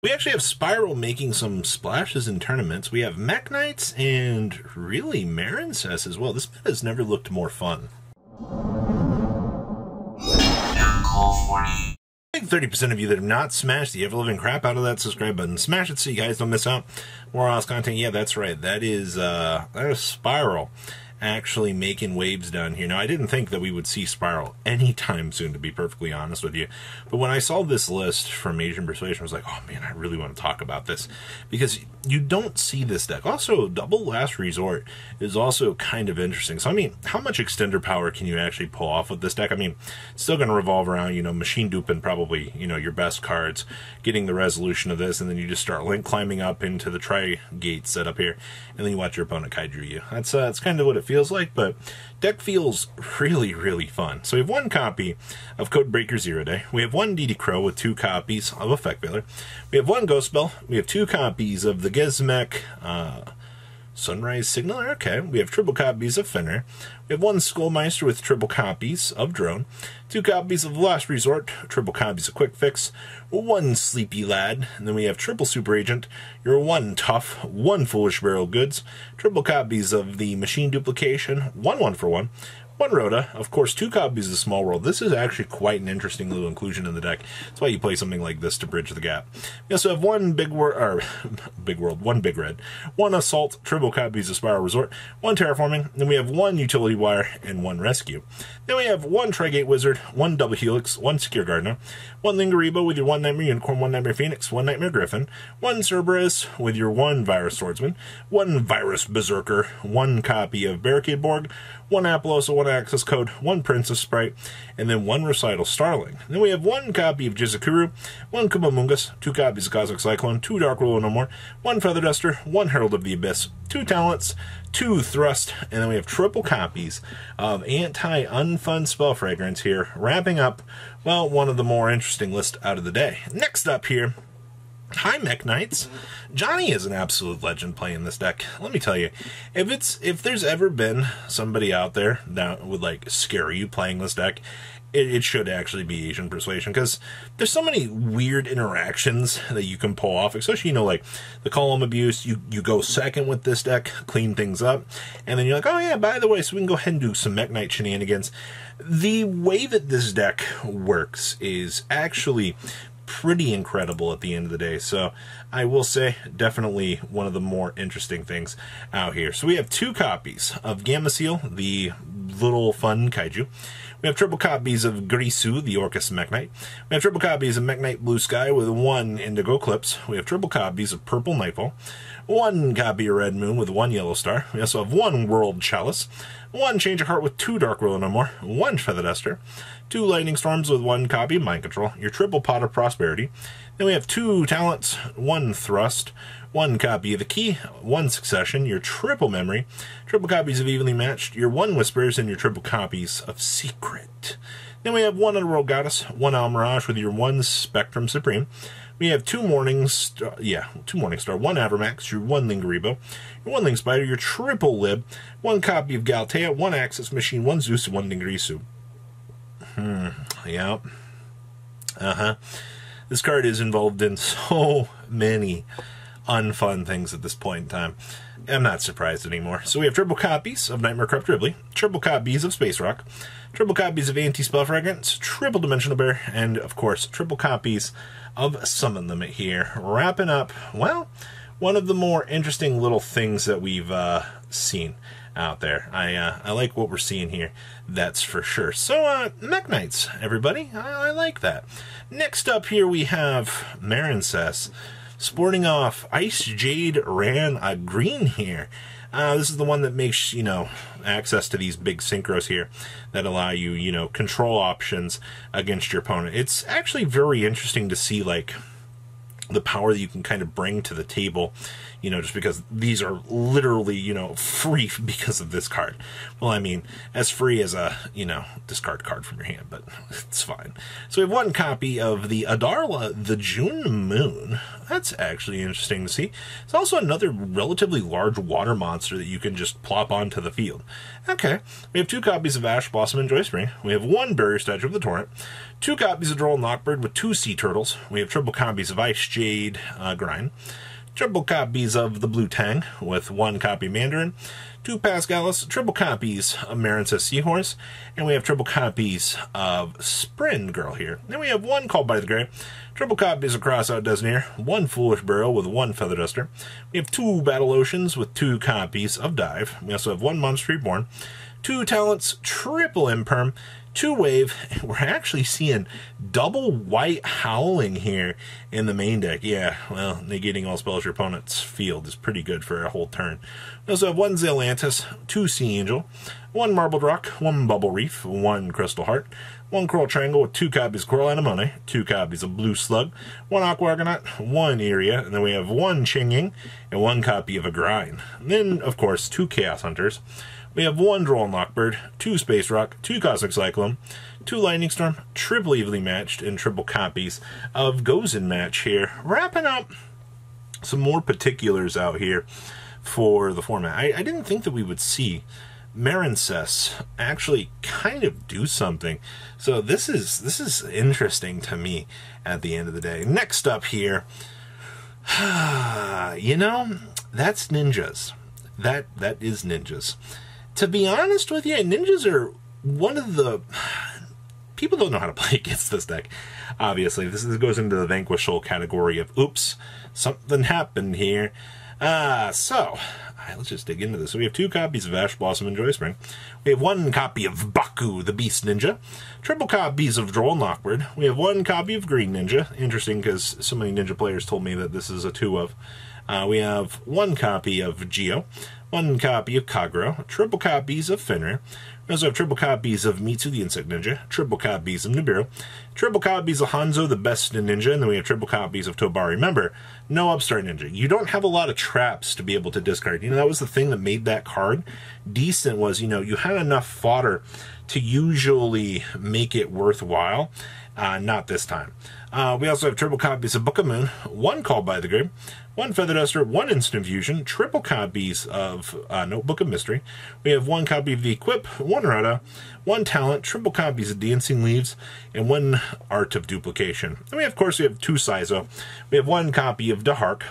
We actually have Spiral making some splashes in tournaments. We have Mekk-Knights and really Marincess as well. This meta has never looked more fun. I think 30% of you that have not smashed the ever-living crap out of that subscribe button. Smash it so you guys don't miss out. More awesome content. Yeah, that's right. That is Spiral actually making waves down here. Now, I didn't think that we would see Spiral anytime soon, to be perfectly honest with you. But when I saw this list from Asian Persuasion, I was like, oh man, I really want to talk about this, because you don't see this deck. Also, Double Last Resort is also kind of interesting. So, I mean, how much extender power can you actually pull off with this deck? I mean, it's still going to revolve around, you know, machine duping probably, you know, your best cards, getting the resolution of this, and then you just start link climbing up into the Trigate setup here, and then you watch your opponent kaiju you. That's kind of what it feels like, but deck feels really, really fun. So we have one copy of Code Breaker Zero Day. We have one DD Crow with two copies of Effect Veiler. We have one Ghost Spell. We have two copies of the Gizmec Sunrise Signaler. Okay, we have triple copies of Finner. We have one Skullmeister with triple copies of Drone. Two copies of Lost Resort. Triple copies of Quick Fix. One Sleepy Lad. And then we have triple Super Agent. Your one Tough. One Foolish Barrel Goods. Triple copies of the Machine Duplication. One 1-for-1. One Rota, of course, two copies of Small World. This is actually quite an interesting little inclusion in the deck. That's why you play something like this, to bridge the gap. We also have one one Big Red, one Assault, triple copies of Spiral Resort, one Terraforming, then we have one Utility Wire, and one Rescue. Then we have one Trigate Wizard, one Double Helix, one Secure Gardener, one Lingaribo with your one Nightmare Unicorn, one Nightmare Phoenix, one Nightmare Griffin, one Cerberus with your one Virus Swordsman, one Virus Berserker, one copy of Barricade Borg, one Apollosa, one Access Code, one Princess Sprite, and then one Recital Starling. Then we have one copy of Jizakuru, one Kumamungus, two copies of Cosmic Cyclone, two Dark Ruler No More, one Feather Duster, one Herald of the Abyss, two Talents, two Thrust, and then we have triple copies of Anti-Unfun Spell Fragrance here, wrapping up, well, one of the more interesting lists out of the day. Next up here, hi Mekk-Knights. Johnny is an absolute legend playing this deck. Let me tell you, if there's ever been somebody out there that would like scare you playing this deck, it should actually be Asian Persuasion, because there's so many weird interactions that you can pull off, especially, you know, like the Column Abuse. You go second with this deck, clean things up, and then you're like, oh yeah, by the way, so we can go ahead and do some Mekk-Knight shenanigans. The way that this deck works is actually pretty incredible at the end of the day. So I will say, definitely one of the more interesting things out here. So we have two copies of Gamma Seal, the little fun kaiju. We have triple copies of Grisu, the Orcus Mekk-Knight. We have triple copies of Mekk-Knight Blue Sky with one Indigo Eclipse. We have triple copies of Purple Nightfall. One copy of Red Moon with one Yellow Star. We also have one World Chalice. One Change of Heart with two Dark Ruler No More. One Feather Duster. Two Lightning Storms with one copy of Mind Control. Your triple Pot of Prosperity. Then we have two Talents, one Thrust, one copy of the Key, one Succession, your triple Memory, triple copies of Evenly Matched, your one Whispers, and your triple copies of Secret. Then we have one Underworld Goddess, one Almirage with your one Spectrum Supreme. We have two Morning Star, one Avermax, your one Lingaribo, your one Ling Spider, your triple Lib, one copy of Galtea, one Axis Machine, one Zeus, and one Ningrisu. Yep. This card is involved in so many unfun things at this point in time. I'm not surprised anymore. So we have triple copies of Nightmare Corrupt Ribley, triple copies of Space Rock, triple copies of Anti-Spell Fragrance, triple Dimensional Bear, and of course, triple copies of Summon Limit here. Wrapping up, well, one of the more interesting little things that we've seen out there. I like what we're seeing here, that's for sure. So Mekk-Knights, everybody, I like that. Next up here we have Marincess, sporting off Ice Jade Ran a Green here. This is the one that makes, you know, access to these big synchros here that allow you, you know, control options against your opponent. It's actually very interesting to see, like, the power that you can kind of bring to the table, you know, just because these are literally, you know, free because of this card. Well, I mean, as free as a, you know, discard card from your hand, but it's fine. So we have one copy of the Adarla, the June Moon. That's actually interesting to see. It's also another relatively large water monster that you can just plop onto the field. Okay, we have two copies of Ash Blossom and Joy Spring. We have one Barrier Statue of the Torrent, two copies of Droll Knockbird with two Sea Turtles. We have triple copies of Ice Jade Grind, triple copies of the Blue Tang with one copy Mandarin, two Pascalis, triple copies of Marincess Seahorse, and we have triple copies of Sprint Girl here. Then we have one Called by the Grave, triple copies of Cross Out Designeer, one Foolish Burrow with one Feather Duster. We have two Battle Oceans with two copies of Dive. We also have one Monster Reborn, two Talents, triple Imperm, two Wave, and we're actually seeing double White Howling here in the main deck. Yeah, well, negating all spells your opponent's field is pretty good for a whole turn. We also have one Zealantis, two Sea Angel, one Marbled Rock, one Bubble Reef, one Crystal Heart, one Coral Triangle with two copies of Coral Anemone, two copies of Blue Slug, one Aqua Argonaut, one Iria, and then we have one Qingying and one copy of a Grind. And then, of course, two Chaos Hunters. We have one Drone Lockbird, two Space Rock, two Cosmic Cyclone, two Lightning Storm, triple Evenly Matched, and triple copies of Gozen Match here. Wrapping up some more particulars out here for the format. I didn't think that we would see Marincess actually kind of do something. So this is interesting to me at the end of the day. Next up here, you know, that's ninjas. That is ninjas. To be honest with you, ninjas are one of the... People don't know how to play against this deck, obviously. This goes into the Vanquish Soul category of, oops, something happened here. Let's just dig into this. So we have two copies of Ash Blossom and Joy Spring. We have one copy of Baku, the Beast Ninja. Triple copies of Drone Lockbird. We have one copy of Green Ninja. Interesting, because so many ninja players told me that this is a two of. We have one copy of Geo, one copy of Kagro, triple copies of Finner. We also have triple copies of Mitsu, the Insect Ninja, triple copies of Nibiru, triple copies of Hanzo, the Best Ninja, and then we have triple copies of Tobari. Remember, no Upstart Ninja. You don't have a lot of traps to be able to discard. You know, that was the thing that made that card decent was, you know, you had enough fodder to usually make it worthwhile. Not this time. We also have triple copies of Book of Moon, one Called by the Grave, one Feather Duster, one Instant Fusion, triple copies of Notebook of Mystery. We have one copy of the Equip, one Rota, one Talent, triple copies of Dancing Leaves, and one Art of Duplication. And we, of course, we have two Saizo. We have one copy of Dahark.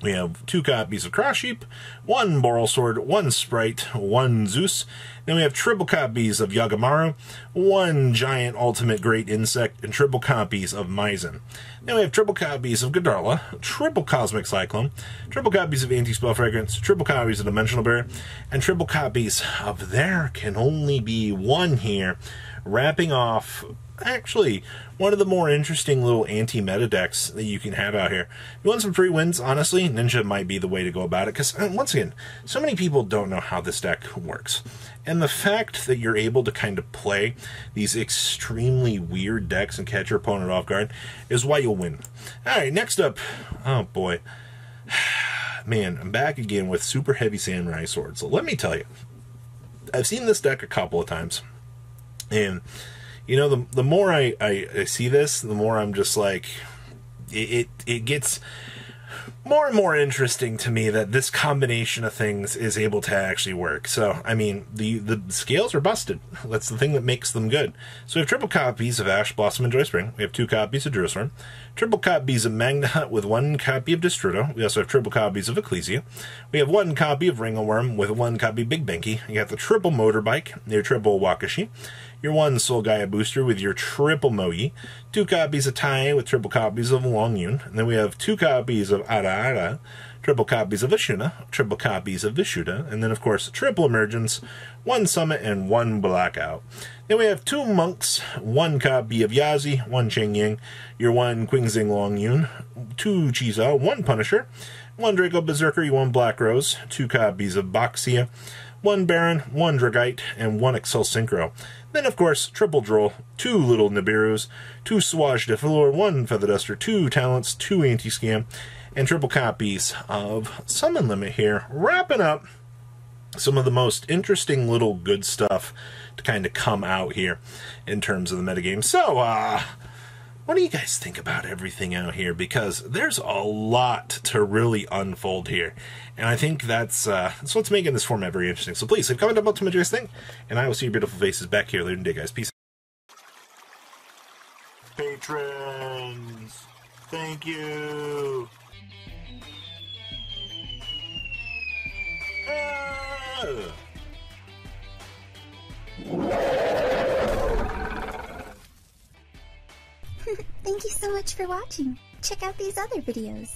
We have two copies of Cross Sheep, one Boral Sword, one Sprite, one Zeus. Then we have triple copies of Yagamaru, one Giant Ultimate Great Insect, and triple copies of Mizen. Then we have triple copies of Godarla, triple Cosmic Cyclone, triple copies of Anti-Spell Fragrance, triple copies of Dimensional Barrier, and triple copies of There Can Only Be One here, wrapping off... Actually, one of the more interesting little anti-meta decks that you can have out here. If you want some free wins, honestly, Ninja might be the way to go about it. Because, once again, so many people don't know how this deck works. And the fact that you're able to kind of play these extremely weird decks and catch your opponent off guard is why you'll win. Alright, next up... Oh, boy. Man, I'm back again with Super Heavy Samurai Sword. So let me tell you, I've seen this deck a couple of times. And... You know, the more I see this, the more I'm just like, it gets more and more interesting to me that this combination of things is able to actually work. So, I mean, the scales are busted. That's the thing that makes them good. So we have triple copies of Ash Blossom and Joy Spring. We have two copies of Jerusalem. Triple copies of Magnahunt with one copy of Destrudo. We also have triple copies of Ecclesia. We have one copy of Ringleworm with one copy of Big Benki. You got the triple Motorbike, your triple Wakashi. Your one Soul Gaia Booster with your triple Mogi, two copies of Tai with triple copies of Long Yun, and then we have two copies of Ara Ara, triple copies of Ashuna, triple copies of Vishuda, and then of course triple Emergence, one Summit, and one Blackout. Then we have two Monks, one copy of Yazi, one Qingying, your one Qingxing Long Yun, two Chizao, one Punisher, one Draco Berserker, your one Black Rose, two copies of Boxia, one Baron, one Dragite, and one Excel Synchro. Then, of course, triple Droll, two little Nibirus, two Swage de Velour, one Feather Duster, two Talents, two Anti-Scam, and triple copies of Summon Limit here, wrapping up some of the most interesting little good stuff to kind of come out here in terms of the metagame. So, what do you guys think about everything out here? Because there's a lot to really unfold here. And I think that's what's making this format very interesting. So please leave a comment down below to what you guys think, and I will see your beautiful faces back here later in the day, guys. Peace. Patrons. Thank you. Thank you so much for watching. Check out these other videos.